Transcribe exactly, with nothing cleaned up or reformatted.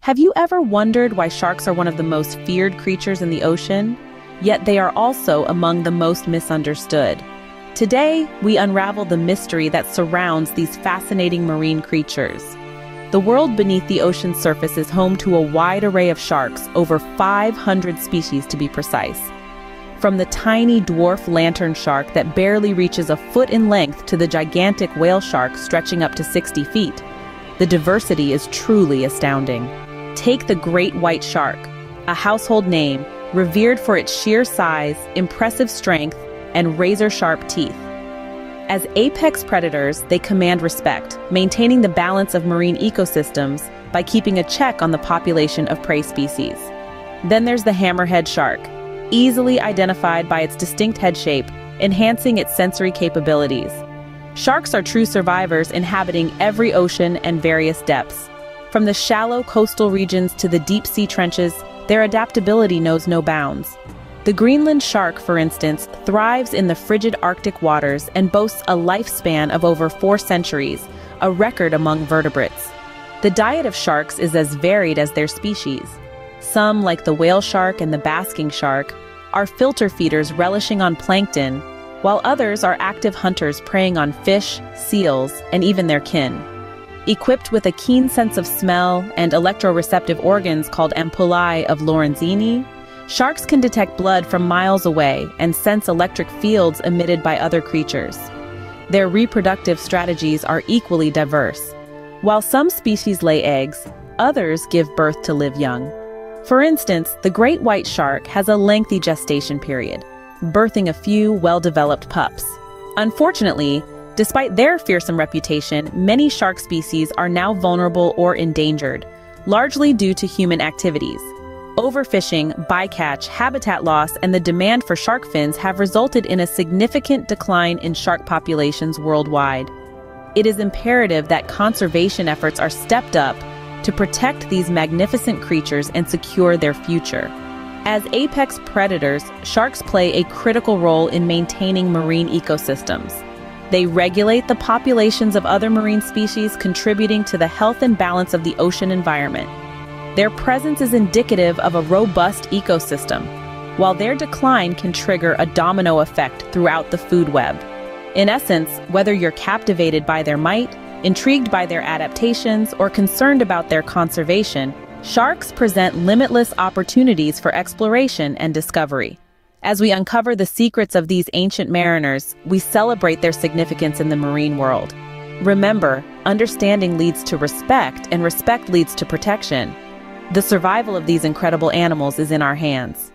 Have you ever wondered why sharks are one of the most feared creatures in the ocean? Yet they are also among the most misunderstood. Today, we unravel the mystery that surrounds these fascinating marine creatures. The world beneath the ocean surface is home to a wide array of sharks, over five hundred species to be precise. From the tiny dwarf lanternshark that barely reaches a foot in length to the gigantic whale shark stretching up to sixty feet, the diversity is truly astounding. Take the great white shark, a household name, revered for its sheer size, impressive strength, and razor-sharp teeth. As apex predators, they command respect, maintaining the balance of marine ecosystems by keeping a check on the population of prey species. Then there's the hammerhead shark, easily identified by its distinct head shape, enhancing its sensory capabilities. Sharks are true survivors, inhabiting every ocean and various depths. From the shallow coastal regions to the deep-sea trenches, their adaptability knows no bounds. The Greenland shark, for instance, thrives in the frigid Arctic waters and boasts a lifespan of over four centuries, a record among vertebrates. The diet of sharks is as varied as their species. Some, like the whale shark and the basking shark, are filter feeders relishing on plankton, while others are active hunters preying on fish, seals, and even their kin. Equipped with a keen sense of smell and electroreceptive organs called ampullae of Lorenzini, sharks can detect blood from miles away and sense electric fields emitted by other creatures. Their reproductive strategies are equally diverse. While some species lay eggs, others give birth to live young. For instance, the great white shark has a lengthy gestation period, birthing a few well-developed pups. Unfortunately, despite their fearsome reputation, many shark species are now vulnerable or endangered, largely due to human activities. Overfishing, bycatch, habitat loss, and the demand for shark fins have resulted in a significant decline in shark populations worldwide. It is imperative that conservation efforts are stepped up to protect these magnificent creatures and secure their future. As apex predators, sharks play a critical role in maintaining marine ecosystems. They regulate the populations of other marine species, contributing to the health and balance of the ocean environment. Their presence is indicative of a robust ecosystem, while their decline can trigger a domino effect throughout the food web. In essence, whether you're captivated by their might, intrigued by their adaptations, or concerned about their conservation, sharks present limitless opportunities for exploration and discovery. As we uncover the secrets of these ancient mariners, we celebrate their significance in the marine world. Remember, understanding leads to respect, and respect leads to protection. The survival of these incredible animals is in our hands.